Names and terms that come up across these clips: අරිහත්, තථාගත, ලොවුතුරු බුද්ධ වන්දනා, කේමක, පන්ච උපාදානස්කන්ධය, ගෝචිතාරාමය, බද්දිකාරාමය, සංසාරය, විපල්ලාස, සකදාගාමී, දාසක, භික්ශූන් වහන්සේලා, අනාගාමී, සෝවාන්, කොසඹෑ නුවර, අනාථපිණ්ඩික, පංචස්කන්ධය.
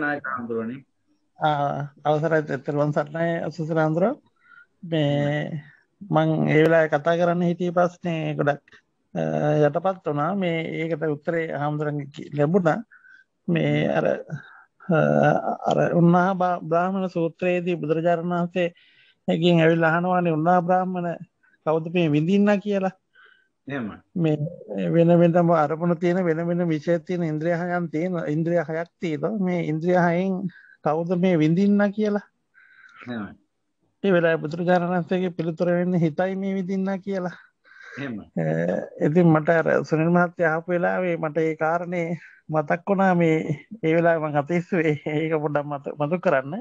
अवसर सर मे मैं कथा हिटी पास पातना मे उत्तरे आमदुरा मे उन्ना ब्राह्मण सूत्रे बुद्रचारण से उन्ना ब्राह्मण कौत मे विंदीना की अरपुन तीन विन विषय तीन इंद्रिया हयाक्तीन मे इंद्रिया कौद मे विंदीना की पुत्रचारण पिलुतुरवेन हिताई मे विंदीना की ඉතින් මට අර සුනිල් මහත්තයා ආපු වෙලාවේ මට ඒ කාරණේ මතක් වුණා මේ ඒ වෙලාවේ මම හතිස්සුවේ ඒක පොඩ්ඩක් මතක් කරන්න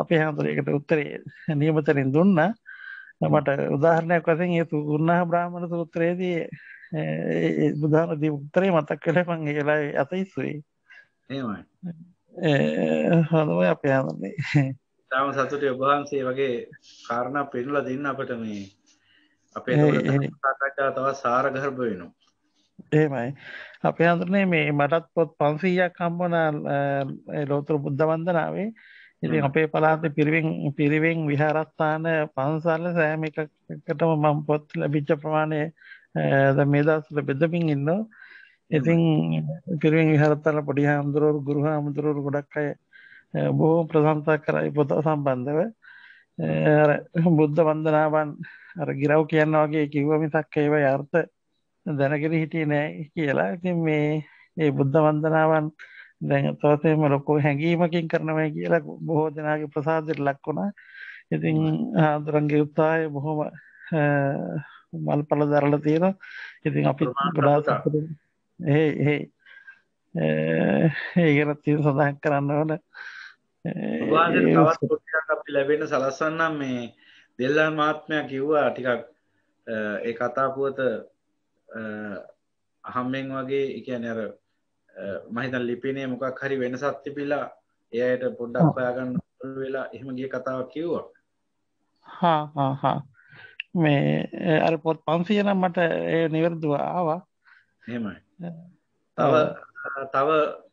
අපේ හැඳුරේකට උත්තරේ නියමතරින් දුන්නා මට උදාහරණයක් වශයෙන් ඒ තුන්නා බ්‍රාහමණ සූත්‍රයේදී ඒ බුදුහාම දීපු උත්තරේ මතක් වෙලා මම ඒ වෙලාවේ හතිස්සුවේ එහෙමයි හරි අපේ හැඳුරේ තාම සතුටේ ඔබ වහන්සේ වගේ කාරණා පෙන්නලා දෙන්න අපිට මේ අපේ දවල්ට සාකච්ඡා තව සාරගර්භ වෙනවා. එහෙමයි. අපේ අඳුරනේ මේ මටත් පොත් 500ක් හම්බුණා ඒ ලෝතර බුද්ධ වන්දනාවේ. ඉතින් අපේ පළාතේ පිරිවෙන් විහාරස්ථාන පන්සල සෑම එකකටම මම පොත් ලැබිච්ච ප්‍රමාණය දැන් මේ දවස්වල බෙදමින් ඉන්නවා. ඉතින් පිරිවෙන් විහාරස්ථාන පොඩි හාමුදුරුවෝ ගුරු හාමුදුරුවෝ ගොඩක් අය බොහොම ප්‍රශංසා කරයි පොත සම්බන්ධව. බුද්ධ වන්දනාවන් අර ගිරව් කියන වගේ කිව්ව මිසක් ඒවයි අර්ථ දැනගෙන හිටියේ නෑ කියලා. ඉතින් මේ මේ බුද්ධ වන්දනාවන් දැන් තවතේම ලොකු හැඟීමකින් කරනවා කියලා බොහෝ දෙනාගේ ප්‍රසාදයට ලක් වුණා. ඉතින් ආදරංගේ උත්සාහය බොහොම මල්පල දරලා තියෙනවා. ඉතින් අපි ගොඩාක් ඒකට තියෙන සඳහන් කරන්න ඕන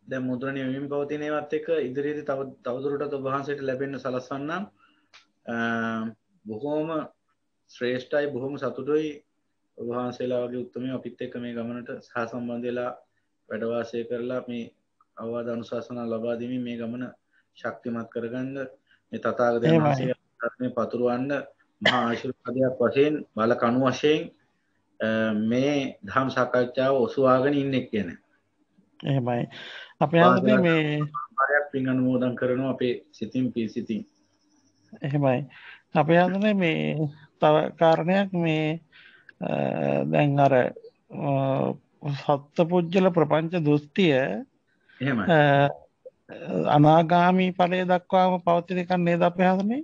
තව දැන් මුද්‍රණය වීම පවතින ඒවත් එක ඉදිරියේදී තවදුරටත් ඔබ වහන්සේට ලැබෙන්න සලස්වන්නම් බොහොම ශ්‍රේෂ්ඨයි බොහොම සතුටුයි ඔබ වහන්සේලා වගේ උත්මය අපිත් එක්ක මේ ගමනට සහසම්බන්ධ වෙලා වැඩ වාසය කරලා මේ අවවාද අනුශාසනා ලබා දෙමින් මේ ගමන ශක්තිමත් කරගන්න මේ තථාගතයන් වහන්සේගේ පතුරවන්න මහා ආශිර්වාදයක් වශයෙන් බල කණු වශයෙන් මේ ධම් සාකච්ඡාව ඔසවාගෙන ඉන්නේ කියන්නේ එහෙමයි අපේ අතේ මේ කාර්යයක් පින් අනුමෝදන් කරනවා අපේ සිතින් පිසිතින් එහෙමයි අපේ අතේ මේ තව කාරණයක් මේ දැන් අර සත්පුජ්‍යල ප්‍රපංච දෘෂ්ටිය එහෙමයි අනාගාමී ඵලයේ දක්වාම පවතින එක නේද අපේ අතේ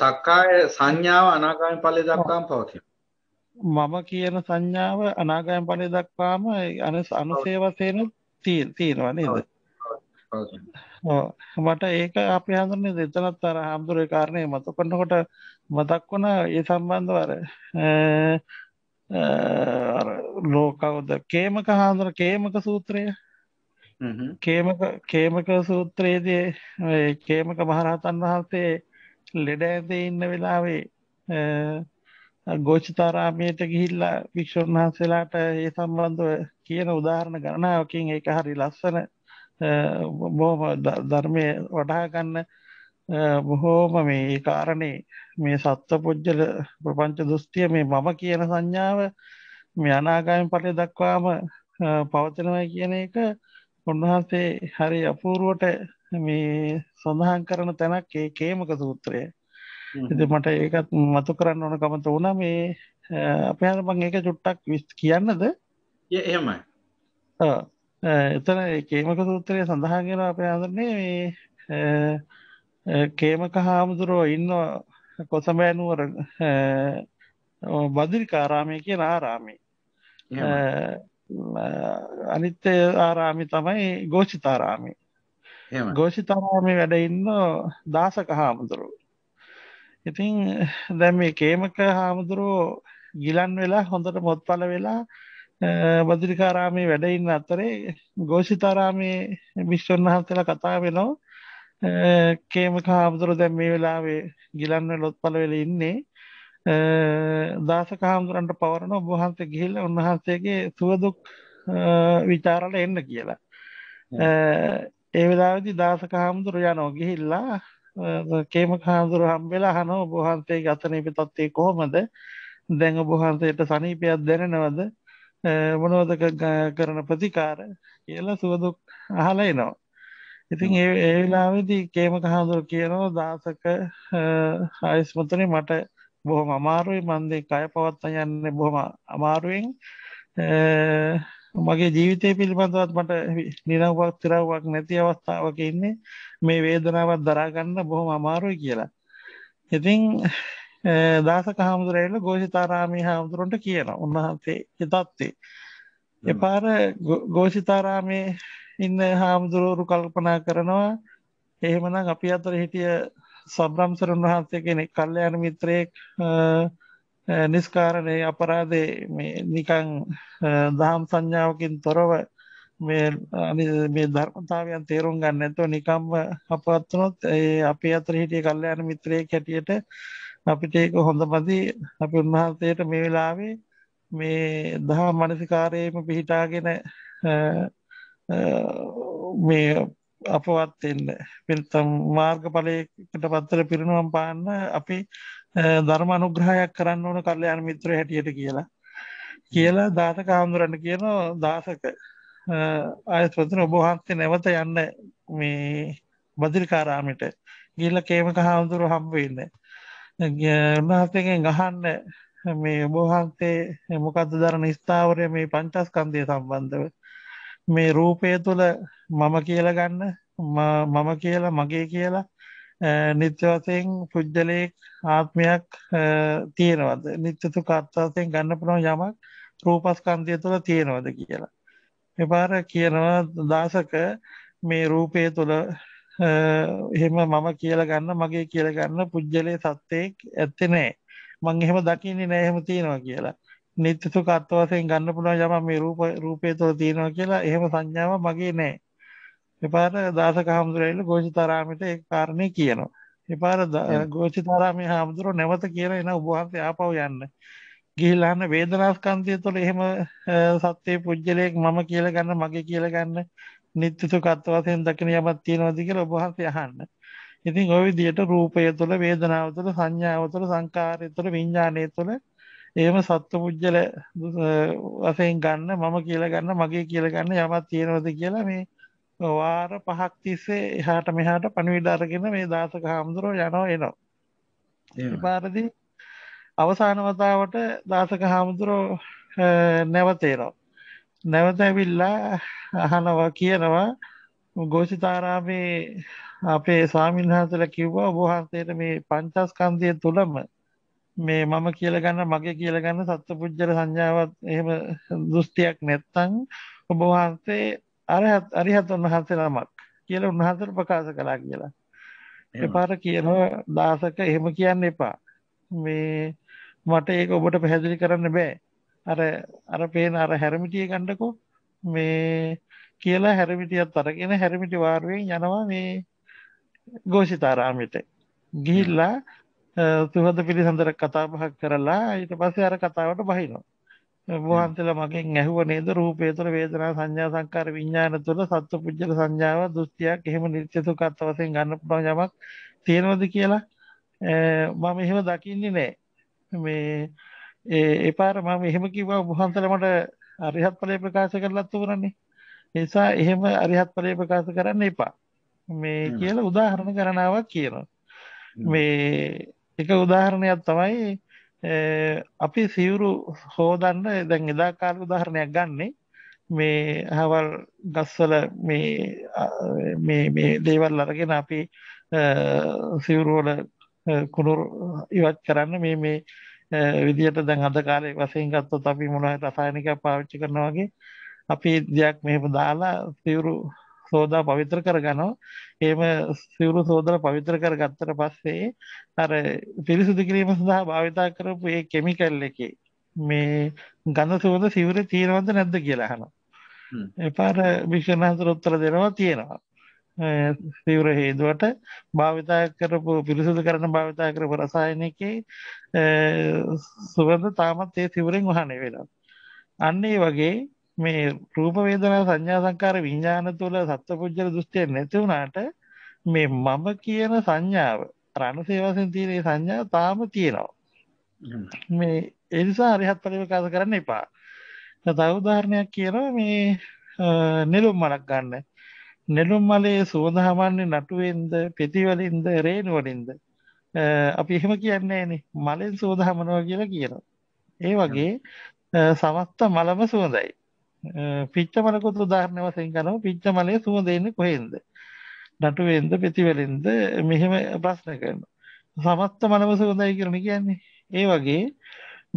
සක්කාය සංඥාව අනාගාමී ඵලයේ දක්වාම පවතින මම කියන සංඥාව අනාගාමී ඵලයේ දක්වාම අනුසේ වශයෙන් තියෙනවා නේද? මට ඒක අපේ හඳුන්නේ දෙතනත් අර හඳුරේ කාරණේ මතක කරනකොට මතක් වුණා ඒ සම්බන්ධව අර ලෝකවද කේමක හඳුර කේමක සූත්‍රය කේමක සූත්‍රයේදී මේ කේමක මහරහතන් වහන්සේ ලෙඩ ඇඳේ ඉන්න වෙලාවේ ගෝචිතාරාමයට ගිහිල්ලා වික්ෂුන් වහන්සේලාට ඒ සම්බන්ධව කියන උදාහරණ ගණනාවකින් ඒක හරි ලස්සන බොහොම ධර්මයේ වඩා ගන්න බොහොම මේ කාරණේ මේ සත්පුජ්‍යල ප්‍රපංච දෘෂ්ටිය මේ මම කියන සංඥාව මේ අනාගාමී ඵලය දක්වාම පවතිනවා කියන එක උන්වහන්සේ හරි අපූර්වට මේ සඳහන් කරන තැනක් ඒ කේමක සූත්‍රය ඉතින් මට ඒකත් මතක කරන්න ඕන කම තුණා මේ අපේ අර මම ඒක චුට්ටක් කියන්නද එහෙමයි එතන කේමක සූත්‍රයේ සඳහන් වෙනවා අපේ අඳුරනේ මේ කේමක හාමුදුරුවෝ ඉන්න කොසඹෑ නුවර බද්‍රිකාරාමයේ කියන ආරාමේ අනිත් ආරාමේ තමයි ගෝචිතාරාමේ එහෙමයි ගෝචිතාරාමේ වැඩ ඉන්න දාසක හාමුදුරුවෝ ඉතින් දැන් මේ කේමක හාමුදුරුවෝ ගිලන් වෙලා හොඳට මොත්පල වෙලා බද්දිකාරාමේ වැඩ ඉන්න අතරේ ගෝසිතාරාමේ විශ්වන් වහන්සේලා කතා වෙනවා. කේමකහාමුදුරුවෝ දැන් මේ වෙලාවේ ගිලන්වැලි ලොත්පළවෙල ඉන්නේ. දාසකහාමුදුරන්ට පවරන ඔබ වහන්සේ ගිහිල්ලා උන්වහන්සේගේ සුව දුක් විචාරල එන්න කියලා. ඒ වෙලාවේදී දාසකහාමුදුරුවෝ යනවා ගිහිල්ලා කේමකහාමුදුරුවෝ හම්බෙලා අහනවා ඔබ වහන්සේගේ අසනීප තත්ත්වය කොහොමද? දැන් ඔබ වහන්සේට සනීපයක් දැනෙනවද? මොනවද කරන ප්‍රතිකාර කියලා සුව දුක් අහලා එනවා. ඉතින් ඒ වෙලාවේදී කේමකහඳුර කියනවා දාසක ආයස්මතුනේ මට බොහොම අමාරුයි මන් දෙක කය පවත්වා යන්නේ බොහොම අමාරුවෙන් මගේ ජීවිතය පිළිබඳවත් මට නිරවුවක් තිරවුවක් නැති අවස්ථාවක ඉන්නේ මේ වේදනාවත් දරා ගන්න බොහොම අමාරුයි කියලා. ඉතින් දාසක හාමුදුරුවෝ ගෝසිතාරාමී හාමුදුරුවන්ට කියනවා උන්වහන්සේගේ தත්ති. එපාර ගෝසිතාරාමේ ඉන්න හාමුදුරුවෝ කල්පනා කරනවා එහෙමනම් අපි අතර හිටිය සබ්‍රම්සර උන්වහන්සේ කෙනෙක් කල්යාණ මිත්‍රයෙක් නිස්කාරණේ අපරාධේ මේ නිකන් දහම් සංඥාවකින් තොරව මේ ධර්මතාවයන් තේරුම් ගන්න නැතුව නිකම්ම අපවත් වුණොත් ඒ අපි අතර හිටිය කල්යාණ මිත්‍රයෙක් හැටියට අපිට ඒක හොඳපදි අපි උන්වහන්සේට මේ වෙලාවේ මේ දහම් මනසිකාරයේම පිහිටාගෙන මේ අපවත් වෙන්න පින්තම් මාර්ගඵලයකට පතර පිරිනමම් පාන්න අපි ධර්ම අනුග්‍රහයක් කරන්න ඕන කල්යාණ මිත්‍රය හැටියට කියලා දාසක හඳුරන්න කියනවා. දාසක ආයතන ඔබ වහන්සේ නැවත යන්න මේ බද්දිකාරාමයට ගිහිල්ලා කේමක හඳුරු හම්බ වෙන්නේ උන්වහන්සේගෙන් අහන්න මේ ඔබ වහන්සේ මොකද්ද දරන ස්ථාවරය මේ පංචස්කන්ධය සම්බන්ධව මේ රූපය තුළ මම කියලා ගන්න මම කියලා මගේ කියලා නිත්‍ය වශයෙන් පුජ්‍යලේක් ආත්මයක් තියෙනවද නිත්‍ය සුඛාත්වයෙන් ගන්න පුළුවන් යමක් රූපස්කන්ධය තුළ තියෙනවද කියලා. මේ පාර කියනවා දාසක මේ රූපය තුළ එහෙම මම කියලා ගන්න මගේ කියලා ගන්න පුජ්‍යලේ සත්‍යයක් ඇත්තේ නැහැ මම එහෙම දකින්නේ නැහැ එහෙම තියනවා කියලා නිත්‍ය සුඛ අත්ව වශයෙන් ගන්න පුළුවන් යම මේ රූපය තුළ තියනවා කියලා එහෙම සංඥාවක් මගේ නැහැ. එපාර දාසක හාමුදුරුවෝ ගෝචිතාරාමයට ඒ කාරණේ කියනවා. එපාර ගෝචිතාරාමයේ හාමුදුරුවෝ නැවත කියලා එන ඔබ වහන්සේ ආපහු යන්න ගිහිල්ලා අහන වේදනාස්කන්ධය තුළ එහෙම සත්‍ය පුජ්‍යලේක් මම කියලා ගන්න මගේ කියලා ගන්න නිත්‍ය සුඛත් වශයෙන් දකින යමක් තියෙනවද කියලා ඔබ වහන්සේ අහන්න. ඉතින් ওই විදියට රූපය තුළ වේදනාව තුළ සංඥාව තුළ සංකාරය තුළ විඥානය තුළ එහෙම සත්පුජ්‍යල වශයෙන් ගන්න මම කියලා ගන්න මගේ කියලා ගන්න යමක් තියෙනවද කියලා මේ වාර 5ක් තිස්සේ එහාට මෙහාට පණිවිඩ අරගෙන මේ දාසක හාමුදුරුවෝ යනවා එනවා. ඒ පාරදී අවසාන වතාවට දාසක හාමුදුරුවෝ නැවතේනවා. නැවත ඇවිල්ලා අහනවා කියනවා ගෝසිතාරාමේ අපේ ස්වාමීන් වහන්සේලා කිව්වා ඔබ වහන්සේට මේ පංචස්කන්ධය තුලම මේ මම කියලා ගන්න මගේ කියලා ගන්න සත්පුජ්‍යල සංඥාවක් එහෙම දෘෂ්ටියක් නැත්නම් ඔබ වහන්සේ අරිහතුන් වහන්සේ නමක් කියලා උන්වහන්සේට ප්‍රකාශ කළා කියලා. එපාර කියනවා දාසක එහෙම කියන්න එපා. මේ මට ඒක ඔබට පැහැදිලි කරන්න බෑ. අර පේන අර හැරමිටිය ගන්නකො මේ කියලා හැරමිටියත් අරගෙන හැරමිටි වාරුවෙන් යනවා මේ ගෝසිතාරාමයට ගිහිල්ලා සුහද පිළිසඳර කතා බහ කරලා ඊට පස්සේ අර කතාවට බහිනවා. වහන්සේලා මගෙන් ඇහුව නේද රූපය තුළ වේදනා සංඥා සංකාර විඥාන තුළ සත්පුජ්‍යල සංඥාව දෘෂ්ටියක් එහෙම නිත්‍ය සුඛත් වශයෙන් ගන්න පුළුවන් යමක් තියෙනවද කියලා මම එහෙම දකින්නේ නැහැ මේ එපාර මම එහෙම කිව්වා වහන්සේලා මට අරිහත් ඵලය ප්‍රකාශ කරලා තුරන්නේ. ඒ නිසා එහෙම අරිහත් ඵලය ප්‍රකාශ කරන්න එපා මේ කියලා උදාහරණ ගණනාවක් කියනවා. මේ එක උදාහරණයක් තමයි අපි සිවුරු හොදන්න දැන් එදා කාලේ උදාහරණයක් ගන්නෙ මේ හවල් ගස්වල මේ දේවල් අරගෙන අපි සිවුරු වල කුණුරු ඉවත් කරන්න මේ විදියට දැන් අද කාලේ වශයෙන් ගත්තොත් අපි මොන හරි රසායනිකයක් පාවිච්චි කරනවා වගේ අපි දෙයක් මෙහෙම දාලා සිවුරු සෝදා පවිත්‍ර කරගනවා. එහෙම සිවුරු සෝදලා පවිත්‍ර කරගත්තට පස්සේ අර පිරිසිදු කිරීම සඳහා භාවිතා කරපු ඒ කිමිකල් එකේ මේ ගඳ සුවඳ සිවුර තියෙනවද නැද්ද කියලා අහනවා. එපාර විශ්වනාථ උත්තර දෙනවා තියෙනවා. සිවුර හේදුවට භාවිතා කරපු පිරිසිදු කරන භාවිතා කරපු රසායනිකේ සුවඳ තාමත් ඒ සිවුරෙන් වහන්නේ වෙනවා. අන්න ඒ වගේ මේ රූප වේදනා සංඥා සංකාර විඥාන තුල සත්පුජ්‍යල දෘෂ්ටිය නැති වුණාට මේ මම කියන සංඥාව රණසේවයෙන් තියෙන සංඥා තාම තියෙනවා. මේ ඒ නිසා හරිහත් පරිවකාශ කරන්න එපා. තව උදාහරණයක් කියනවා මේ නෙළුම් මලක් ගන්න. නෙළුම් මලේ සුවඳ හමන්නේ නටුවෙන්ද, පෙතිවලින්ද, රේණු වලින්ද? අපි එහෙම කියන්නේ නෑනේ. මලෙන් සුවඳ හමනවා කියලා කියනවා. ඒ වගේ සමස්ත මලම සුවඳයි. පිච්ච මලකට උදාහරණ වශයෙන් ගන්නවා. පිච්ච මලේ සුවඳ එන්නේ කොහෙන්ද? නටුවෙන්ද, පෙතිවලින්ද? මෙහෙම ප්‍රශ්න කරනවා. සමස්ත මලම සුවඳයි කියලා කියන්නේ. ඒ වගේ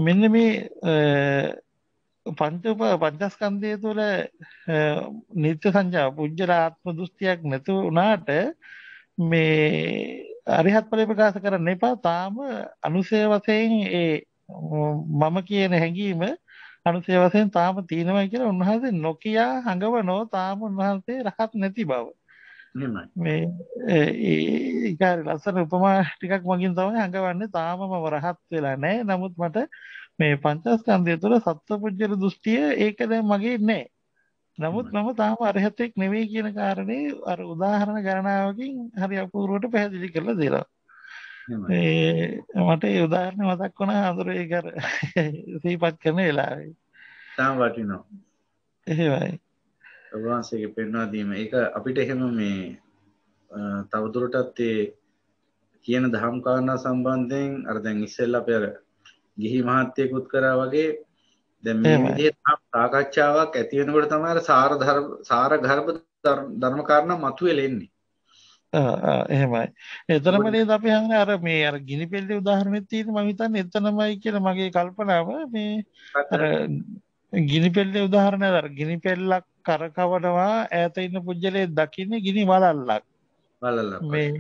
මෙන්න මේ පංචස්කන්ධය තුළ නිත්‍ය සංඥා පුජ්‍යල ආත්ම දෘෂ්ටියක් නැති වුණාට මේ අරිහත් ඵලය ප්‍රකාශ කරන්න එපා. තාම අනුසය වශයෙන් ඒ මම කියන හැඟීම අනුසය වශයෙන් තාම තියෙනවා කියලා උන්වහන්සේ නොකියා හඟවනෝ. තාම උන්වහන්සේ රහත් නැති බව. මේ ඒකාර ලස්සන උපමා ටිකක් මගින් තමයි හඟවන්නේ. තාම මම රහත් වෙලා නැහැ. නමුත් මට මේ පංචස්කන්ධය තුළ සත්පුජ්‍යල දෘෂ්ටිය ඒක දැන් මගේ නැහැ. නමුත් මම තාම අරහතෙක් නෙවෙයි කියන කාරණේ අර උදාහරණ ගණනාවකින් හරි අපූර්වට පැහැදිලි කරලා දෙනවා. මේ මට ඒ උදාහරණ මතක් වුණා අඳුරේ කර සීපත් කරන වෙලාවේ. තාම වටිනවා. එහෙමයි. වහන්සේගේ පෙන්වා දීම ඒක අපිට එහෙම මේ තවදුරටත් ඒ කියන දහම් කාරණා සම්බන්ධයෙන් අර දැන් ඉස්සෙල්ලා අපි අර ගිහි මහත්යෙකුත් කරා වගේ දැන් මේ විදිහට සාකච්ඡාවක් ඇති වෙනකොට තමයි අර සාරගර්භ ධර්ම කාරණා මතුවෙලා එන්නේ. එහෙමයි. එතනමනේ අපි හන්නේ අර මේ අර ගිනිපෙල්ලේ උදාහරණෙත් තියෙන මම හිතන්නේ එතනමයි කියලා මගේ කල්පනාව. මේ අර ගිනිපෙල්ලේ උදාහරණය අර ගිනිපෙල්ලක් කරකවනවා ඈත ඉන්න පුජ්‍යලේ දකින්නේ ගිනි වලල්ලක්. මේ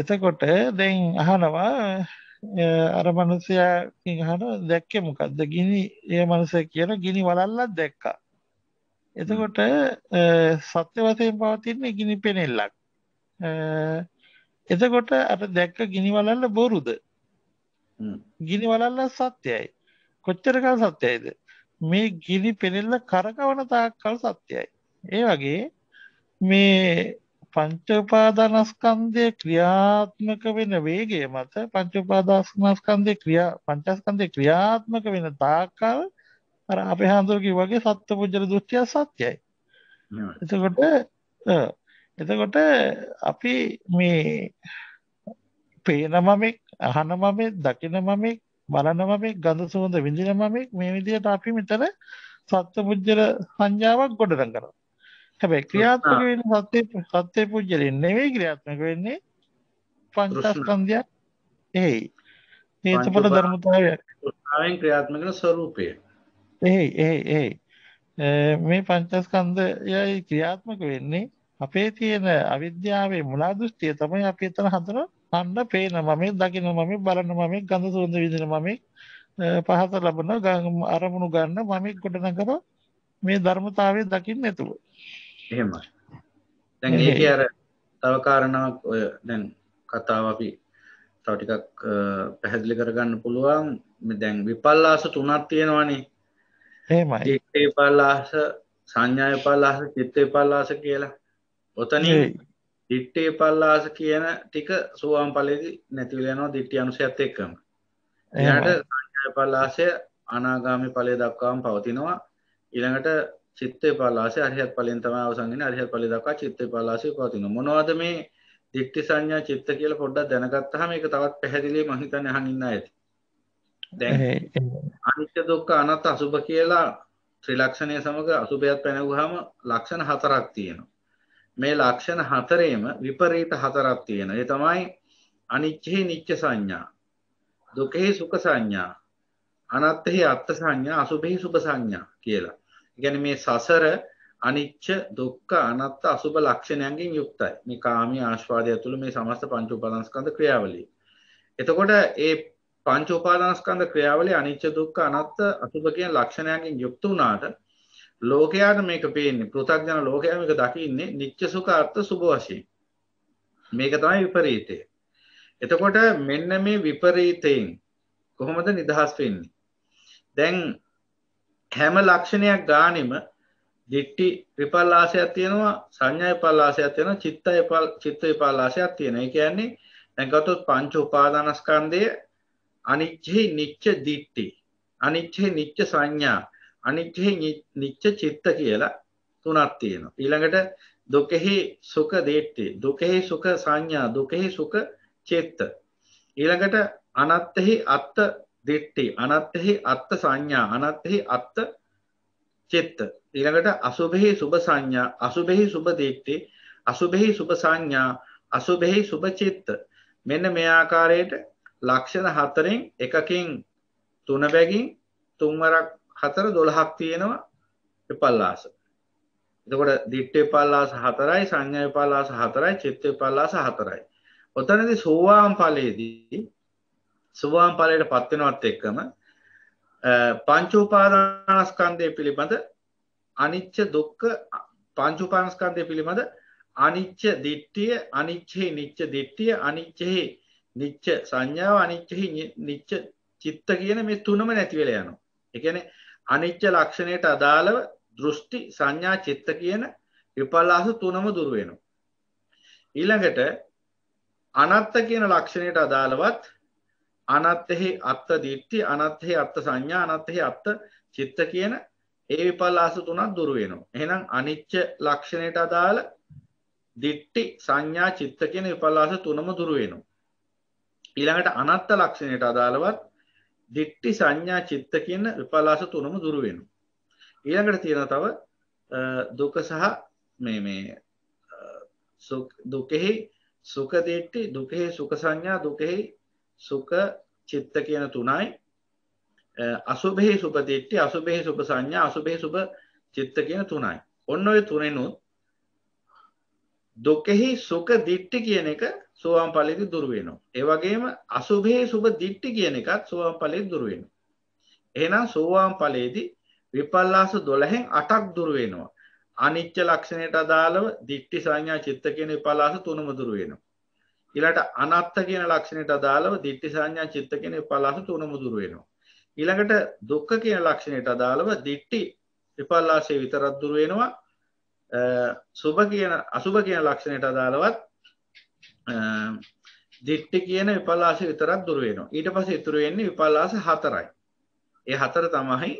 එතකොට දැන් අහනවා අර මිනිසයාකින් අහනවා දැක්කේ මොකද්ද? ගිනි. ඒ මිනිසයා කියන ගිනි වලල්ලක් දැක්කා. එතකොට සත්‍ය වශයෙන් පවතින ගිනි පෙනෙල්ලක්. එතකොට අර දැක්ක ගිනි වලල්ල බොරුද? ගිනි වලල්ල සත්‍යයි. කොච්චර කාල සත්‍යයිද? මේ ගිනි පෙනෙල්ල කරකවන තාක්කල් සත්‍යයි. ඒ වගේ මේ පංච උපාදානස්කන්ධයේ ක්‍රියාත්මක වෙන වේගය මත පංචස්කන්ධයේ ක්‍රියාත්මක වෙන තාක්කල් අර අපේ හඳුර කිව්වාගේ සත්පුජ්‍යල දෘෂ්ටිය සත්‍යයි. එතකොට අපි මේ පේන මමෙක්, අහන මමෙක්, දකින මමෙක්, බලනවා මේ ගඳ සුවඳ විඳිනවා මේ විදිහට අපි මෙතන සත්පුජ්‍යල සංඥාවක් ගොඩනගනවා. හැබැයි ක්‍රියාත්මක වෙන්නේ සත්පුජ්‍යලෙ නෙවෙයි. ක්‍රියාත්මක වෙන්නේ පංචස්කන්ධය. එයි. හේතුඵල ධර්මතාවය. ආවෙන් ක්‍රියාත්මක වෙන ස්වરૂපය. එයි. මේ පංචස්කන්ධයයි ක්‍රියාත්මක වෙන්නේ අපේ තියෙන අවිද්‍යාවේ මුලා දෘෂ්ටිය තමයි අපි එතන හඳුනන අන්න පේන මම, දකින්න මම, බලන මම, ගඳ සුවඳ විඳින මම, පහස ලබන අරමුණු ගන්න මම ගොඩනගන මේ ධර්මතාවයේ දකින්න නේතුව. එහෙමයි. දැන් ඒකේ අර තව කාරණාවක් ඔය දැන් කතාව අපි තව ටිකක් පැහැදිලි කරගන්න පුළුවන්. මේ දැන් විපල්ලාස තුනක් තියෙනවානේ. එහෙමයි. චිත්ත විපල්ලාස, සංඥා විපල්ලාස, චිත්ත විපල්ලාස කියලා. ඔතනින් දිට්ඨි පල්ලාස කියන ටික සෝවාන් ඵලයේදී නැති වෙලා යනවා දිට්ඨි අනුසයත් එක්කම. ඊළඟට සංඥා පල්ලාසය අනාගාමී ඵලය දක්වාම පවතිනවා. ඊළඟට චිත්ත පල්ලාසය අරිහත් ඵලයෙන් තමයි අවසන් වෙන්නේ. අරිහත් ඵලය දක්වා චිත්ත පල්ලාසය පවතිනවා. මොනවද මේ දිට්ඨි සංඥා චිත්ත කියලා පොඩ්ඩක් දැනගත්තාම මේක තවත් පැහැදිලිව මම හිතන්නේ අහන් ඉන්න ඇති. දැන් අනිත්‍ය දුක්ඛ අනාත්ම අසුභ කියලා ත්‍රිලක්ෂණය සමග අසුභයත් පැනගුවාම ලක්ෂණ හතරක් තියෙනවා. මේ ලක්ෂණ හතරේම විපරීත හතරක් තියෙනවා. ඒ තමයි අනිච්චේ නිච්ච සංඥා, දුකේ සුඛ සංඥා, අනත්තේ අත්ථ සංඥා, අසුභේ සුභ සංඥා කියලා. ඒ කියන්නේ මේ සසර අනිච්ච, දුක්ඛ, අනත්ත, අසුභ ලක්ෂණයන්ගෙන් යුක්තයි. මේ කාමී ආස්වාදය තුළ මේ සමස්ත පංච උපාදානස්කන්ධ ක්‍රියාවලිය. එතකොට ඒ पंच उपादानस्कंध ක්‍රියාවලිය අනිච්ච දුක්ඛ අනාත්ත අසුභ කියන ලක්ෂණයන්ගෙන් යුක්ත වුණාට ලෝකයාට මේක පේන්නේ පෘථග්ජන ලෝකයා මේක දකින්නේ නිච්ච සුඛ අර්ථ සුභ වශයෙන්. මේක තමයි විපරීතය. එතකොට මෙන්න මේ විපරීතයෙන් කොහොමද නිදහස් වෙන්නේ? දැන් හැම ලක්ෂණයක් ගානෙම දිට්ඨි විපල්ලාසයක් තියෙනවා, සංඥා විපල්ලාසයක් තියෙනවා, චිත්ත විපල්ලාසයක් තියෙනවා. ඒ කියන්නේ දැන් ගත්තොත් පංච උපාදානස්කන්ධය අනිච්චේ නිච්ච දිට්ඨි, අනිච්චේ නිච්ච සංඥා, අනිච්චේ නිච්ච චිත්ත කියලා තුනක් තියෙනවා. ඊළඟට දුකෙහි සුඛ දිට්ඨි, දුකෙහි සුඛ සංඥා, දුකෙහි සුඛ චිත්ත. ඊළඟට අනත්තෙහි අත්ත දිට්ඨි, අනත්තෙහි අත්ත සංඥා, අනත්තෙහි අත්ත චිත්ත. ඊළඟට අසුභෙහි සුභ සංඥා, අසුභෙහි සුභ දිට්ඨි, අසුභෙහි සුභ සංඥා, අසුභෙහි සුභ චිත්ත. මෙන්න මේ ආකාරයට ලක්ෂණ හතරෙන් එකකින් තුන බැගින් තුන්වරක් හතර 12ක් තියෙනවා විපල්ලාස. එතකොට දිට්ඨි විපල්ලාස 4යි, සංඥා විපල්ලාස 4යි, චිත්ත විපල්ලාස 4යි. ඔතනදී සෝවාන් ඵලයේදී සෝවාන් ඵලයටපත් වෙනවත් එක්කම පංච උපාදානස්කන්ධය පිළිබඳ අනිච්ච දුක්ඛ පංච උපාදානස්කන්ධය පිළිබඳ අනිච්ච දිට්ඨිය, අනිච්චේ නිච්ච දිට්ඨිය, අනිච්චේ නිච්ච සංඥාව, අනිච්චෙහි නිච්ච චිත්ත කියන මේ තුනම නැති වෙලා යනවා. ඒ කියන්නේ අනිච්ච ලක්ෂණයට අදාළව දෘෂ්ටි, සංඥා, චිත්ත කියන විපල්ලාස තුනම දුර වෙනවා. ඊළඟට අනත්ත කියන ලක්ෂණයට අදාළවත් අනත්තෙහි අත්ත දිට්ඨි, අනත්තෙහි අත්ත සංඥා, අනත්තෙහි අත්ත චිත්ත කියන ඒ විපල්ලාස තුනක් දුර වෙනවා. එහෙනම් අනිච්ච ලක්ෂණයට අදාළ දිට්ඨි, සංඥා, චිත්ත කියන විපල්ලාස තුනම දුර වෙනවා. ඊළඟට අනත්ත ලක්ෂණයට අදාළවත් දිට්ඨි, සංඥා, චිත්ත කියන විපල්ලාස තුනම දුරු වෙනවා. ඊළඟට තියෙනවා තව දුක සහ මේ දුකෙහි සුඛ දිට්ඨි, දුකෙහි සුඛ සංඥා, දුකෙහි සුඛ චිත්ත කියන තුනයි. අසුභෙහි සුභ දිට්ඨි, අසුභෙහි සුභ සංඥා, අසුභෙහි සුභ චිත්ත කියන තුනයි. ඔන්න ඔය තුනෙනුත් දුකෙහි සුඛ දිට්ඨි කියන එක සෝවාන් ඵලයේදී දුර වෙනවා. ඒ වගේම අසුභේ සුභ දිට්ඨි කියන එකත් සෝවාන් ඵලයේදී දුර වෙනවා. එහෙනම් සෝවාන් ඵලයේදී විපල්ලාස 12න් 8ක් දුර වෙනවා. අනිච්ච ලක්ෂණයට අදාළව දිට්ඨි, සංඥා, චිත්ත කියන විපල්ලාස තුනම දුර වෙනවා. ඊළඟට අනත්ත කියන ලක්ෂණයට අදාළව දිට්ඨි, සංඥා, චිත්ත කියන විපල්ලාස තුනම දුර වෙනවා. ඊළඟට දුක්ඛ කියන ලක්ෂණයට අදාළව දිට්ඨි විපල්ලාසයේ විතරක් දුර වෙනවා. අසුභ කියන ලක්ෂණයට අදාළවත් දිට්ඨි කියන විපල්ලාස විතරක් දුර වෙනවා. ඊට පස්සේ ඉතුරු වෙන්නේ විපල්ලාස 4යි. ඒ හතර තමයි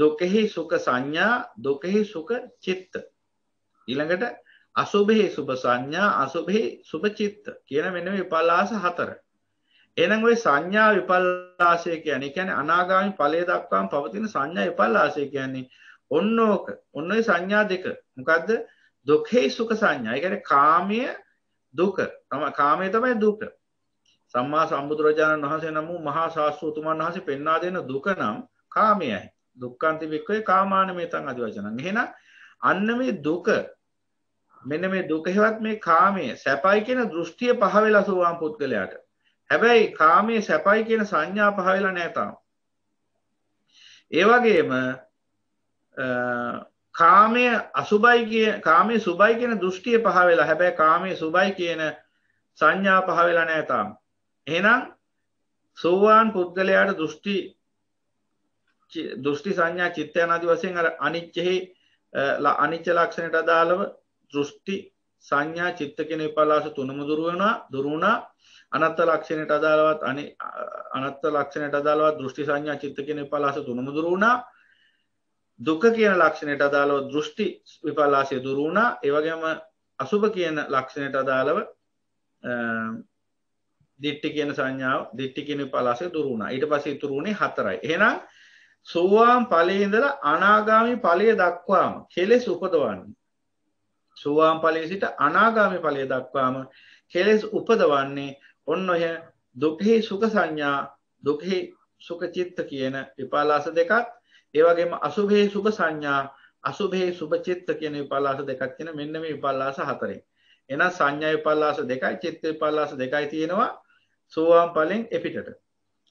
දුකෙහි සුඛ සංඥා, දුකෙහි සුඛ චිත්ත. ඊළඟට අසුභෙහි සුභ සංඥා, අසුභෙහි සුභ චිත්ත කියන මෙන්න මේ විපල්ලාස 4. එහෙනම් ওই සංඥා විපල්ලාසය කියන්නේ අනාගාමී ඵලයේ දක්වාම පවතින සංඥා විපල්ලාසය කියන්නේ ඔන්න ඔය සංඥා දෙක. මොකද්ද? දුකෙහි සුඛ සංඥා. ඒ කියන්නේ කාමයේ දුක. කාමයේ තමයි දුක. සම්මා සම්බුදුරජාණන් වහන්සේ නම් මහා ශාස්ත්‍රතුමන් වහන්සේ පෙන්වා දෙන දුක නම් කාමයයි. දුක්ඛාන්ති වික්ඛේ කාමානමෙතං අදි වචනං. එහෙනම් අන්න මේ දුක, මෙන්න මේ දුකෙහිවත් මේ කාමයේ සැපයි කියන දෘෂ්ටිය පහ වෙලා සෝවාන් පුද්ගලයාට. හැබැයි කාමයේ සැපයි කියන සංඥා පහ වෙලා නැහැ තාම. ඒ වගේම කාමයේ සුභයි කියන දෘෂ්ටිය පහ වෙලා, හැබැයි කාමයේ සුභයි කියන සංඥා පහ වෙලා නැහැ තාම. එහෙනම් සෝවාන් පුද්ගලයාට දෘෂ්ටි, සංඥා, චිත්ත ආදී වශයෙන් අර අනිච්ච ලක්ෂණයට අදාළව දෘෂ්ටි, සංඥා, චිත්ත කියන විපල්ලාස තුනම දුරු වුණා. අනත්ත ලක්ෂණයට අදාළවත් දෘෂ්ටි, සංඥා, චිත්ත කියන විපල්ලාස තුනම දුරු වුණා. දුක කියන ලක්ෂණයට අදාළව දෘෂ්ටි විපල්ලාසය දුරු වුණා. ඒ වගේම අසුභ කියන ලක්ෂණයට අදාළව දිට්ඨි කියන සංඥාව, දිට්ඨි කියන විපල්ලාසය දුරු වුණා. ඊට පස්සේ ඉතුරු වුණේ 4යි. එහෙනම් සෝවාන් ඵලයේ ඉඳලා අනාගාමී ඵලය දක්වාම කෙලෙස් උපදවන්නේ. සෝවාන් ඵලයේ සිට අනාගාමී ඵලය දක්වාම කෙලෙස් උපදවන්නේ ඔන්න ඔය දුකෙහි සුඛ සංඥා, දුකෙහි සුඛ චිත්ත කියන විපල්ලාස දෙකත්, ඒ වගේම අසුභේ සුභ සංඥා, අසුභේ සුභ චිත්ත කියන විපල්ලාස දෙකක් තියෙන මෙන්න මේ විපල්ලාස 4යි. එහෙනම් සංඥා විපල්ලාස 2යි, චිත්ත විපල්ලාස 2යි තියෙනවා. සෝවාන් ඵලෙන් එපිටට.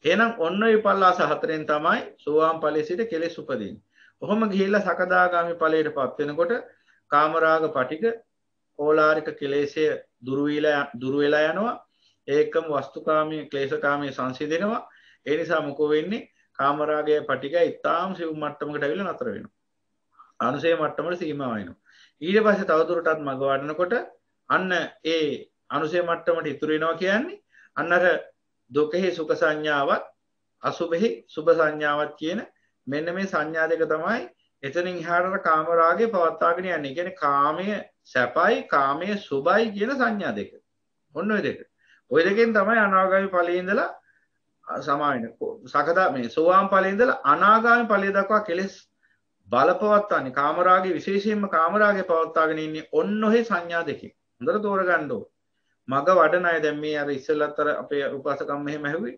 එහෙනම් ඔන්න ඔය පල්ලාස හතරෙන් තමයි සෝවාන් ඵලයේ සිට කෙලෙස් උපදින්නේ. කොහොම ගිහිල්ලා සකදාගාමී ඵලයටපත් වෙනකොට කාමරාග පටික ඕලාරික කෙලෙස්ය දුරු වෙලා යනවා. ඒකම වස්තුකාමී ක්ලේශකාමී සංසිඳෙනවා. ඒ නිසා මොකෝ වෙන්නේ? කාමරාගය පටිකයි ඊටාම් සිව් මට්ටමකට අවිල නතර වෙනවා. අනුසය මට්ටමට සීමා වෙනවා. ඊට පස්සේ තවදුරටත් මඟ වඩනකොට අන්න ඒ අනුසය මට්ටමට ඉතුරු වෙනවා කියන්නේ අන්න අර දුකෙහි සුඛ සංඥාවත් අසුභෙහි සුභ සංඥාවත් කියන මෙන්න මේ සංඥා දෙක තමයි එතනින් එහාට කාමරාගය පවත්වාගෙන යන්නේ. කියන්නේ කාමයේ සැපයි කාමයේ සුභයි කියන සංඥා දෙක. ඔන්න ඔය දෙක. ඔය දෙකෙන් තමයි අනාගාමී ඵලයේ ඉඳලා සමාන සකදා මේ සෝවාන් ඵලයේ ඉඳලා අනාගාමී ඵලයේ දක්වා කෙලෙස් බලපවත්වන්නේ කාමරාගේ විශේෂයෙන්ම කාමරාගේ පවත්වාගෙන ඉන්නේ ඔන්න ඔහේ සංඥා දෙකේ. හොඳට තෝරගන්න ඕන. මග වඩන අය දැන් මේ අර ඉස්සෙල්ලත් අර අපේ උපාසකම් මෙහෙම ඇහුවේ.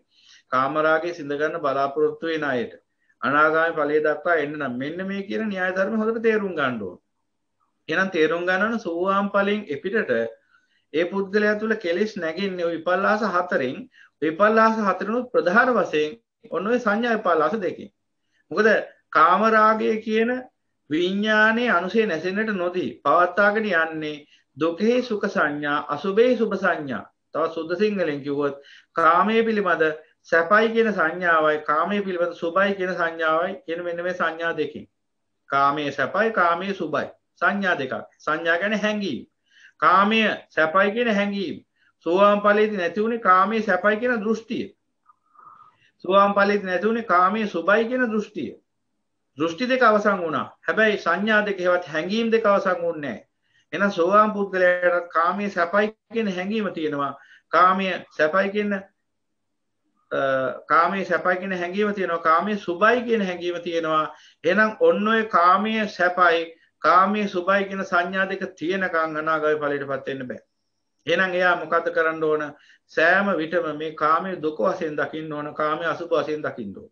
කාමරාගේ සිඳ ගන්න බලාපොරොත්තු වෙන අයට අනාගාමී ඵලයේ දක්වා එන්න නම් මෙන්න මේ කියන න්‍යාය ධර්ම හොඳට තේරුම් ගන්න ඕන. එහෙනම් තේරුම් ගන්නවනම් සෝවාන් ඵලයෙන් එපිටට ඒ පුද්ගලයා තුල කෙලෙස් නැගින්නේ ওই විපල්ලාස හතරෙන්. විපල්ලාස හතරනොත් ප්‍රධාන වශයෙන් ඔන්න ඔය සංඥා විපල්ලාස දෙකෙන්. මොකද කාමරාගය කියන විඥානයේ අනුසේ නැසෙන්නට නොදී පවත්වාගෙන යන්නේ දුකේ සුඛ සංඥා අසුභේ සුභ සංඥා. තව සුද්ධ සිංහලෙන් කිව්වොත් කාමයේ පිළිබඳ සැපයි කියන සංඥාවයි කාමයේ පිළිබඳ සුභයි කියන සංඥාවයි කියන මෙන්න මේ සංඥා දෙකකින්. කාමයේ සැපයි කාමයේ සුභයි සංඥා දෙකක්. සංඥා කියන්නේ හැඟීම්. කාමය සැපයි කියන හැඟීම. සෝවාන් ඵලයේදී නැති උනේ කාමයේ සැපයි කියන දෘෂ්ටිය. සෝවාන් ඵලයේදී නැති උනේ කාමයේ සුභයි කියන දෘෂ්ටිය. දෘෂ්ටි දෙක අවසන් වුණා. හැබැයි සංඥා දෙක හෙවත් හැඟීම් දෙක අවසන් වුණේ නැහැ. එහෙනම් සෝවාන් පුද්ගලයාට කාමයේ සැපයි කියන හැඟීම තියෙනවා. කාමයේ සැපයි කියන හැඟීම තියෙනවා. කාමයේ සුභයි කියන හැඟීම තියෙනවා. එහෙනම් ඔන්න ඔය කාමයේ සැපයි, කාමයේ සුභයි කියන සංඥා දෙක තියෙනකන් අනාගාමී ඵලයටපත් වෙන්න බෑ. එහෙනම් එයා මොකද කරන්න ඕන? සෑම විටම මේ කාමයේ දුක වශයෙන් දකින්න ඕන, කාමයේ අසුභ වශයෙන් දකින්න ඕන.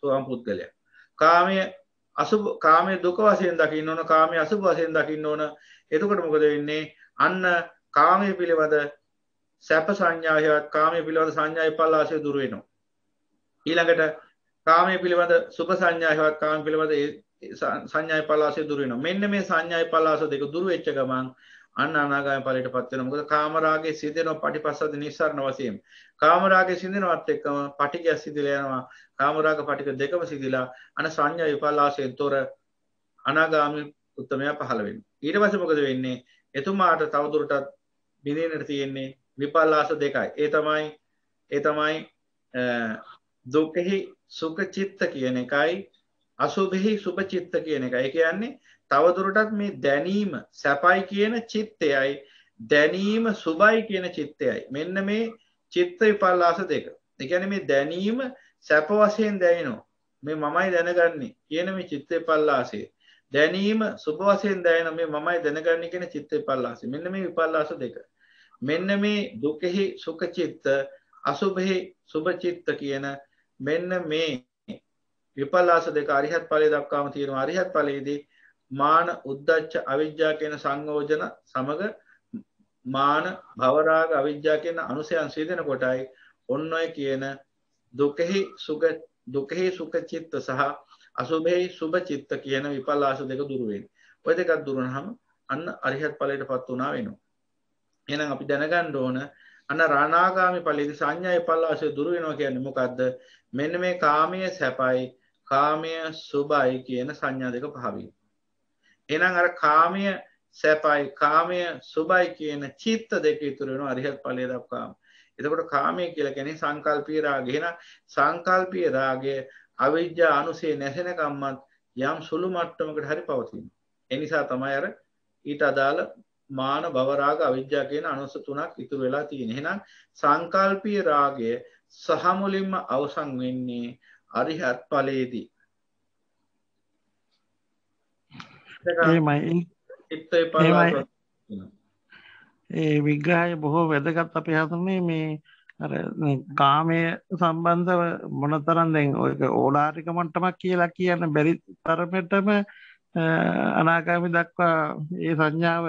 සෝවාන් පුද්ගලයා කාමයේ දුක වශයෙන් දකින්න ඕන, කාමයේ අසුභ වශයෙන් දකින්න ඕන. එතකොට මොකද වෙන්නේ? අන්න කාමයේ පිළිවද සැප සංඥාවවත් කාමයේ පිළිවද සංඥා විපල්ලාසය දුර වෙනවා. ඊළඟට කාමයේ පිළිවද සුභ සංඥාවවත් කාම පිළිවද සංඥා විපල්ලාසය දුර වෙනවා. මෙන්න මේ සංඥා විපල්ලාස දෙක දුර වෙච්ච ගමන් අන්න අනාගාමී ඵලයටපත් වෙනවා. මොකද කාමරාගයේ සිදෙනවා පටිපස්සද නිස්සාරණ වශයෙන්. කාමරාගයේ සිදෙනවත් එක්කම පටිඝය සිදෙලා යනවා. කාමරාග පටිඝ දෙකම සිදෙලා අන සංඥා විපල්ලාසයෙන් තොර අනාගාමී උත්තමයා පහළ වෙනවා. ඊට පස්සේ මොකද වෙන්නේ? එතුමාට තවදුරටත් බිඳින්නට තියෙන්නේ විපල්ලාස දෙකයි. ඒ තමයි දුකෙහි සුඛ චිත්ත කියන එකයි අසුභෙහි සුභ චිත්ත කියන එකයි. ඒ කියන්නේ තවදුරටත් මේ දැනීම සැපයි කියන චිත්තයයි දැනීම සුභයි කියන චිත්තයයි මෙන්න මේ චිත්ත විපල්ලාස දෙක. ඒ කියන්නේ මේ දැනීම සැප වශයෙන් දැනෙනවා. මේ මමයි දැනගන්නේ කියන මේ චිත්ත විපල්ලාසය. දැනීම සුභ වශයෙන් දැනෙන මේ මමයි දැනගන්නේ කියන චිත්ත විපල්ලාසය. මෙන්න මේ විපල්ලාස දෙක. මෙන්න මේ දුකෙහි සුඛ චිත්ත අසුභෙහි සුභ චිත්ත කියන මෙන්න මේ විපල්ලාස දෙක අරිහත් ඵලයේ දක්වාම තියෙනවා. අරිහත් ඵලයේදී मान उद्दच्च अविद्या केन संयोजन समग मान भवराग अविद्या केन अनुसयन सीधेन कोटाई उन्नय केन दुखे सुख चित्त सह अशुभे शुभ चित्त केन विपल्लास देख दूर वे ओय देख दूरन हम अन्न अरिहत ඵලයට පත් උනා වෙනවා. එහෙනම් අපි දැනගන්න ඕන අන්න රාණාගාමී ඵලයේදී සංඥා විපල්ලාසය දුර වෙනවා කියන්නේ මොකද්ද? මෙන්න මේ කාමයේ සැපයි කාමයේ සුභයි කියන සංඥා දෙක පහවි. එහෙනම් අර කාමයේ සැපයි කාමයේ සුභයි කියන චිත්ත දෙක ඉතුරු වෙනවා අරිහත් ඵලයේ දක්වාම. එතකොට කාමයේ කියලා කියන්නේ සංකල්පීය රාගය. එහෙනම් සංකල්පීය රාගය අවිජ්ජා අනුසේ නැසෙන කම්මත් යම් සුළු මට්ටමකට හරි පවතිනවා. ඒ නිසා තමයි අර ඊට අදාළ මාන භව රාග අවිජ්ජා කියන අනුස තුනක් ඉතුරු වෙලා තියෙන්නේ. එහෙනම් සංකල්පීය රාගය සහ මුලින්ම අවසන් වෙන්නේ අරිහත් ඵලයේදී. විග්‍රහය බොහෝ වැදගත්. අපි හසන්නේ මේ කාමය සම්බන්ධව මොනතරම් දැන් ඔයක ඕලාරික මට්ටමක් කියලා කියන්න බැරි තරමටම අනාගාමී දක්වා ඒ සංඥාව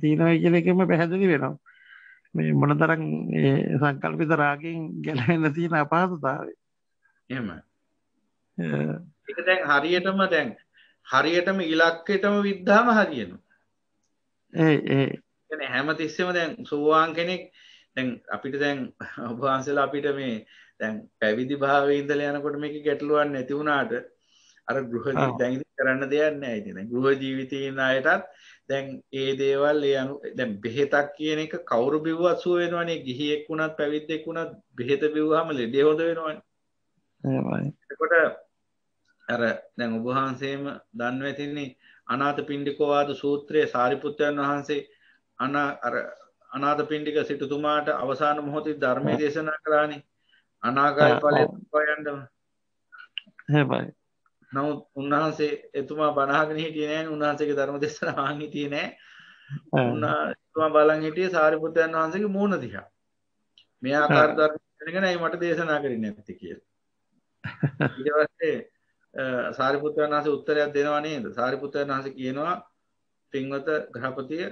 තියෙනවා කියන එකම පැහැදිලි වෙනවා. මේ මොනතරම් ඒ සංකල්පිත රාගයෙන් ගැලවෙන්න තියෙන අපහසුතාවය. එහෙමයි. ඒක දැන් හරියටම ඉලක්කයටම විද්දාම හරියනවා. ඒ කියන්නේ හැමතිස්සෙම දැන් සෝවාන් කෙනෙක් දැන් අපිට දැන් ඔබ වහන්සේලා අපිට මේ දැන් පැවිදි භාවයේ ඉඳලා යනකොට මේක ගැටලුවක් නැති වුණාට අර ගෘහ ජීවිතය දැන් ඉතින් කරන්න දෙයක් නැහැ. ඉතින් දැන් ගෘහ ජීවිතේ ඉන්න අයටත් දැන් ඒ දේවල් ඒ අනු දැන් බෙහෙතක් කියන එක කවුරු බිව්වත් සුව වෙනවනේ. ගිහියෙක් වුණත් පැවිද්දෙක් වුණත් බෙහෙත බිව්වහම ලෙඩේ හොද වෙනවනේ. එහෙමයි. එතකොට අර දැන් ඔබ වහන්සේම දන්ව ඇතිනේ අනාථපිණ්ඩිකවාද සූත්‍රයේ සාරිපුත්‍රයන් වහන්සේ අර අනාථපිණ්ඩික සිටුතුමාට අවසාන මොහොතේ ධර්මයේ දේශනා කළානේ අනාගාමී ඵලයට යන්නම. එහෙමයි. නමුත් උන්වහන්සේ එතුමා බණහගෙන හිටියේ නෑනේ. උන්වහන්සේගේ ධර්ම දේශනාව අහන් හිටියේ නෑ. උන්වහන්සේතුමා බලන් හිටියේ සාරිපුත්‍රයන් වහන්සේගේ මූණ දිහා. මේ ආකාර ධර්ම ඉගෙනගෙන ඇයි මට දේශනා කරන්නේ නැත්තේ කියලා. ඊට පස්සේ සාරිපුත්‍රයන් වහන්සේ උත්තරයක් දෙනවා නේද? සාරිපුත්‍රයන් වහන්සේ කියනවා පින්වත ග්‍රහපතිය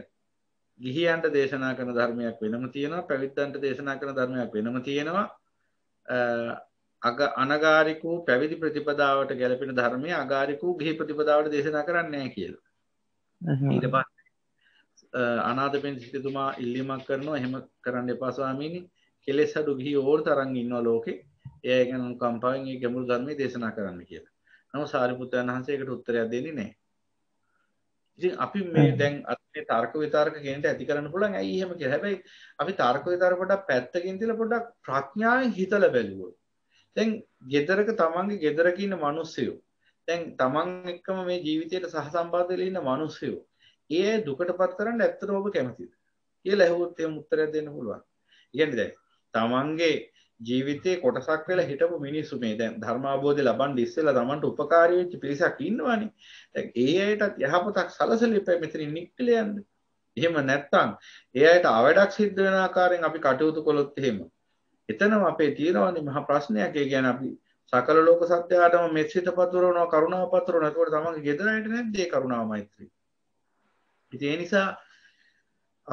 ගිහියන්ට දේශනා කරන ධර්මයක් වෙනම තියෙනවා. පැවිද්දන්ට දේශනා කරන ධර්මයක් වෙනම තියෙනවා. අනගාරිකෝ පැවිදි ප්‍රතිපදාවට ගැලපෙන ධර්මයේ අගාරිකෝ ගිහි ප්‍රතිපදාවට දේශනා කරන්නේ නැහැ කියලා. ඊට පස්සේ අනාථපිණ්ඩික සිටුතුමා ඉල්ලීමක් කරනවා එහෙම කරන්න එපා ස්වාමීනි. කෙලෙස් අඩු ගිහියෝ තරම් ඉන්නවා ලෝකේ. එයා ගැන කම්පාවෙන් මේ ගැඹුරු ධර්මයේ දේශනා කරන්න කියලා. නමුත් සාරිපුත්‍රයන් වහන්සේ ඒකට උත්තරයක් දෙන්නේ නැහැ. ඉතින් අපි මේ දැන් අත්නේ තර්ක විතර්ක ගේන්න ඇති කරන්න පුළුවන් ඇයි එහෙම කියලා. හැබැයි අපි තර්ක විතර්ක පොඩක් පැත්තකින් තියලා පොඩක් ප්‍රඥාවෙන් හිතලා බලුවොත් දැන් ගෙදරක තමන්ගේ ගෙදරක ඉන්න මිනිස්සු දැන් තමන් එක්කම මේ ජීවිතයට සහසම්බන්ධ වෙලා ඉන්න මිනිස්සු ඒ දුකටපත් කරන්න ඇත්තටම ඔබ කැමතිද කියලා ඇහුවොත් එම් උත්තරයක් දෙන්න පුළුවන්. කියන්නේ දැන් තමන්ගේ ජීවිතේ කොටසක් වෙලා හිටපු මිනිස්සු මේ දැන් ධර්ම අවබෝධය ලබන්න ඉස්සෙල්ලා තමන්ට උපකාරී වෙච්ච පිරිසක් ඉන්නවනේ. දැන් ඒ අයටත් යහපතක් සලසලිපේ මෙතන නික්කල යන්න. එහෙම නැත්නම් ඒ අයට අවඩක් සිද්ධ වෙන ආකාරයෙන් අපි කටයුතු කළොත් එහෙම එතනම අපේ තියෙනවානේ මහා ප්‍රශ්නයක්. ඒ කියන්නේ අපි සකල ලෝක සත්‍යයටම මෙත්සිත පතුරවනවා කරුණාව පතුරවනවා. ඒකට තමන්ගේ ගෙදරට නැද්ද ඒ කරුණාව මෛත්‍රිය. ඉතින් ඒ නිසා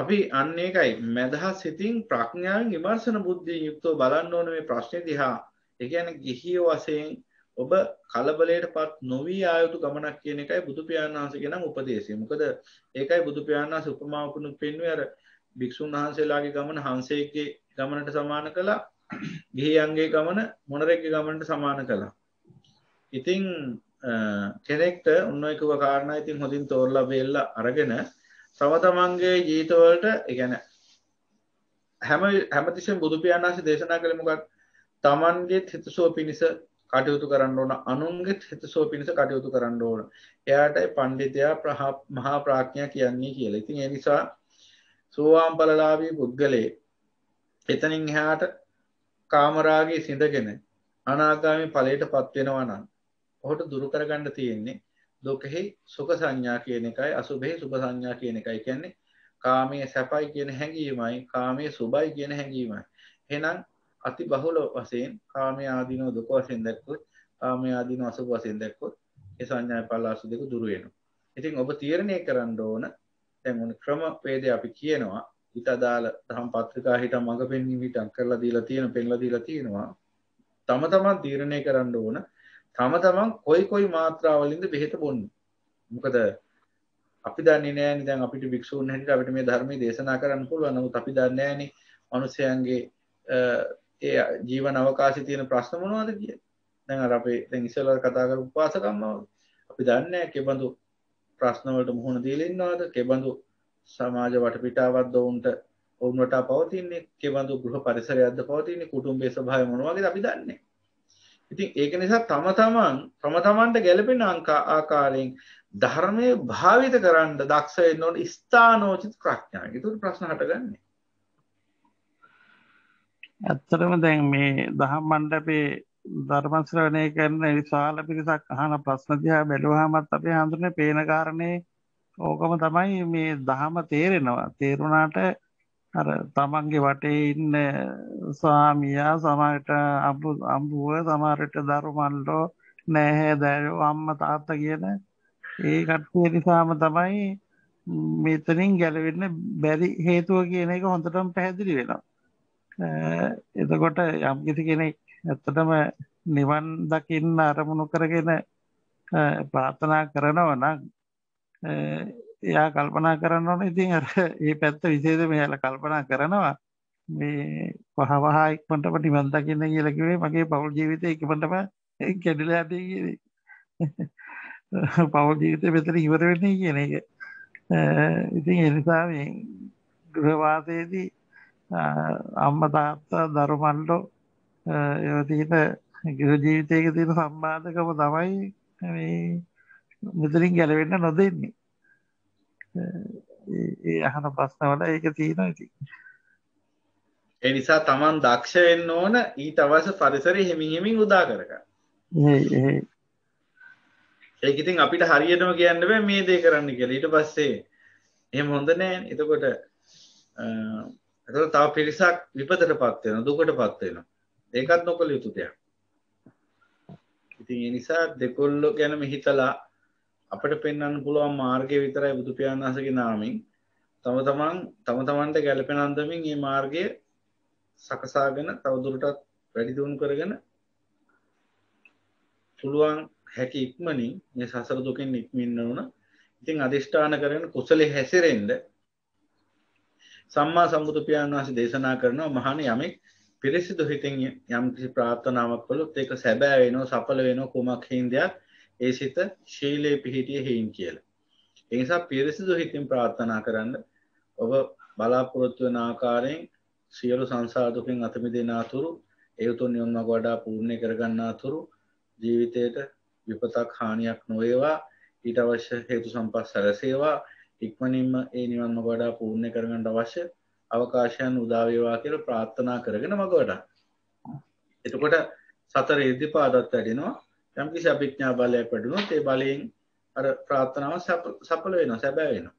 අපි අන්න ඒකයි මදහස් හිතින් ප්‍රඥාවෙන් විමර්ශන බුද්ධියෙන් යුක්තව බලන්න ඕනේ මේ ප්‍රශ්නේ දිහා. ඒ කියන්නේ ගිහිය වශයෙන් ඔබ කලබලයටපත් නොවි ආයුතු ගමනක් කියන එකයි බුදු පියාණන් වහන්සේගේ නම් උපදේශය. මොකද ඒකයි බුදු පියාණන් වහන්සේ උපමාවකුණුත් පෙන්වුවේ අර භික්ෂුන් වහන්සේලාගේ ගමන හංසයේගේ ගමනට සමාන කළා. ගිහියන්ගේ ගමන මොණරෙක්ගේ ගමනට සමාන කළා. ඉතින් කෙනෙක්ට උන්වයිකව කාරණා ඉතින් හොඳින් තෝරලා බෙල්ලා අරගෙන තම තමන්ගේ ජීවිතවලට ඒ කියන්නේ හැමතිස්සෙම බුදු පියාණන් වහන්සේ දේශනා කළේ මොකක්? තමන්ගේ හිතසුව පිණිස කටයුතු කරන්න ඕන. අනුන්ගේ හිතසුව පිණිස කටයුතු කරන්න ඕන. එයාටයි පඬිතයා මහා ප්‍රඥා කියන්නේ කියලා. ඉතින් ඒ නිසා සෝවාන් ඵලලාභී පුද්ගලයේ එතනින් එහාට කාමරාගයේ සිඳගෙන අනාගාමී ඵලයටපත් වෙනවා නම් ඔහුට දුරු කරගන්න තියෙන්නේ දුකෙහි සුඛ සංඥා කියන එකයි අසුභෙහි සුභ සංඥා කියන එකයි. කියන්නේ කාමයේ සැපයි කියන හැඟීමයි කාමයේ සුභයි කියන හැඟීමයි. එහෙනම් අති බහුල වශයෙන් කාමයේ ආදීනව දුක වශයෙන් දැක්කොත් කාමයේ ආදීනව අසුභ වශයෙන් දැක්කොත් ඒ සංඥායි පලාසු දෙක දුරු වෙනවා. ඉතින් ඔබ තීරණය කරන්න ඕන දැන් මොන ක්‍රම වේදේ අපි කියනවා ඊට අදාළ ධම් පත්‍රිකා හිට මඟ පෙන්වීම හිටක් කරලා දීලා තියෙන පෙන්ලා දීලා තියෙනවා. තම තමන් තීරණය කරන්න ඕන තම තමන් කොයි මාත්‍රාවලින්ද බෙහෙත බොන්නේ. මොකද අපි දන්නේ නෑනේ දැන් අපිට භික්ෂුන් හැටියට අපිට මේ ධර්මයේ දේශනා කරන්න පුළුවන්. නමුත් අපි දන්නේ නෑනේ මිනිස්යාගේ ඒ ජීවන අවකාශයේ තියෙන ප්‍රශ්න මොනවද කියලා. දැන් අර අපේ දැන් ඉස්සෙල්ලා කතා කරපු උපාසකම්මව අපි දන්නේ නෑ කෙබඳු ප්‍රශ්න වලට මුහුණ දීලා ඉන්නවද? කෙබඳු සමාජ වටපිටාවක්ද ඔවුන් වටා පවතින්නේ? කෙබඳු ගෘහ පරිසරයක්ද පවතින්නේ? කුටුම්බයේ ස්වභාවය මොන වගේද අපි දන්නේ නැහැ. ඉතින් ඒක නිසා තම තමන්ට ගැළපෙන ආකාරයෙන් ධර්මයේ භාවිත කරන්න දක්ෂ වෙන්න ඕන ස්ථානෝචිත ප්‍රඥාව. ඒක උඩ ප්‍රශ්න හටගන්නේ. අත්‍තරම දැන් මේ දහම් මණ්ඩපේ ධර්ම ශ්‍රවණය කරන විශාල පිරිසක් අහන ප්‍රශ්න දිහා බැලුවාමත් අපි හඳුනන්නේ පේන කාරණේ ඕකම තමයි. මේ දහම තේරෙනවා. තේරුණාට අර තමන්ගේ වටේ ඉන්න ස්වාමියා සමහරට අම්බුව සමහරට දරුමල්ලෝ නැහැ දෑයෝ අම්මා තාත්තා කියන ඒ කට්ටිය නිසාම තමයි මෙතනින් ගැලවෙන්න බැරි හේතුව කියන එක හොඳටම පැහැදිලි වෙනවා. එතකොට යම්කිසි කෙනෙක් ඇත්තටම නිවන් දකින්න අරමුණු කරගෙන ප්‍රාර්ථනා කරනවා නම් එයා කල්පනා කරන්න ඕනේ ඉතින් අර මේ පැත්ත විශේෂයෙන්ම එයාලා කල්පනා කරනවා මේ පහවහ ඉක්මනටම නිවන් දකින්න කියලා කිව්වේ මගේ පෞල් ජීවිතේ ඉක්මනටම කැඩිලා යටි කියන පෞල් ජීවිතේ මෙතන ඉවර වෙන්නේ කියන එක. ඉතින් ඒ නිසා මේ ගෘහවාසයේදී අම්මා තාත්තා දරුවන්ට ගෘහ ජීවිතයක තියෙන සම්බන්ධකම තමයි මේ මෙතනින් ගැලවෙන්න නොදෙන්නේ. ඒ අහන ප්‍රශ්න වල ඒක තියෙනවා. ඉතින් ඒ නිසා Taman දක්ෂ වෙන්න ඕන ඊට අවශ්‍ය පරිසරය හිමින් හිමින් උදා කරගන්න. ඒක ඉතින් අපිට හරියටම කියන්න බෑ මේ දේ කරන්න කියලා. ඊට පස්සේ එහෙම හොඳ නෑනේ. එතකොට තව පිරිසක් විපතටපත් වෙනවා, දුකටපත් වෙනවා. ඒකත් නොකළ යුතු දෙයක්. ඉතින් ඒ නිසා දෙකොල්ලෝ ගැනම හිතලා අපිට පෙන්වන්න පුළුවන් මාර්ගය විතරයි බුදු පියාණන් වහන්සේගේ නාමයෙන් තම තමන්ට ගැළපෙන අන්දමින් මේ මාර්ගය සකසාගෙන තවදුරටත් වැඩි දියුණු කරගෙන පුළුවන් හැකි ඉක්මනින් මේ සසර දුකෙන් නික්මෙන්න ඕන. ඉතින් අදිෂ්ඨාන කරගෙන කුසලයේ හැසිරෙන්න සම්මා සම්බුදු පියාණන් වහන්සේ දේශනා කරනවා මහණෙනි යමෙක් පිරිසිදු හිතෙන් යම් කිසි ප්‍රාර්ථනාවක් කළොත් ඒක සැබෑ වෙනව, සඵල වෙනව, කුමක් හේන්දයක් ඒ සිත ශීලයේ පිහිටියේ හේන් කියලා. ඒ නිසා පිරිසිදු හිතෙන් ප්‍රාර්ථනා කරන්න ඔබ බලාපොරොත්තු වෙන ආකාරයෙන් සියලු සංසාර දුකෙන් අත මිදෙන අතුරු, ඒ උතුම් නිවන් මාර්ග වඩා පූර්ණ කර ගන්න අතුරු ජීවිතයට විපතක් හානියක් නොවේවා, ඊට අවශ්‍ය හේතු සම්පත් සැලසේවා, ඉක්මනින්ම ඒ නිවන් මාර්ග වඩා පූර්ණ කර ගන්න අවශ්‍ය අවකාශයන් උදා වේවා කියලා ප්‍රාර්ථනා කරගෙන මඟ වඩා. එතකොට සතර ඍද්ධිපාදත් වැඩිනවා. යම්කිසි අභිඥා බලයක් වැඩුණොත් ඒ බලයෙන් අර ප්‍රාර්ථනාව සඵල වෙනවා, සැබෑ වෙනවා.